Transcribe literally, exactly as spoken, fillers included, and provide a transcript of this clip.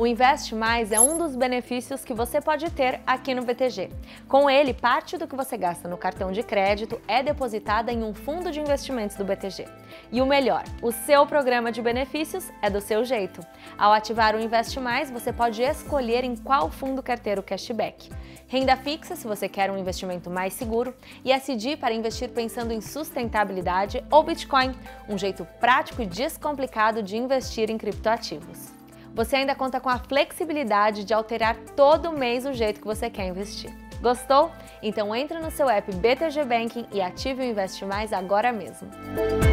O Investe Mais é um dos benefícios que você pode ter aqui no B T G. Com ele, parte do que você gasta no cartão de crédito é depositada em um fundo de investimentos do B T G. E o melhor, o seu programa de benefícios é do seu jeito. Ao ativar o Investe Mais, você pode escolher em qual fundo quer ter o cashback. Renda fixa, se você quer um investimento mais seguro, e E S G para investir pensando em sustentabilidade, ou Bitcoin, um jeito prático e descomplicado de investir em criptoativos. Você ainda conta com a flexibilidade de alterar todo mês o jeito que você quer investir. Gostou? Então entre no seu app B T G Banking e ative o Investe Mais agora mesmo.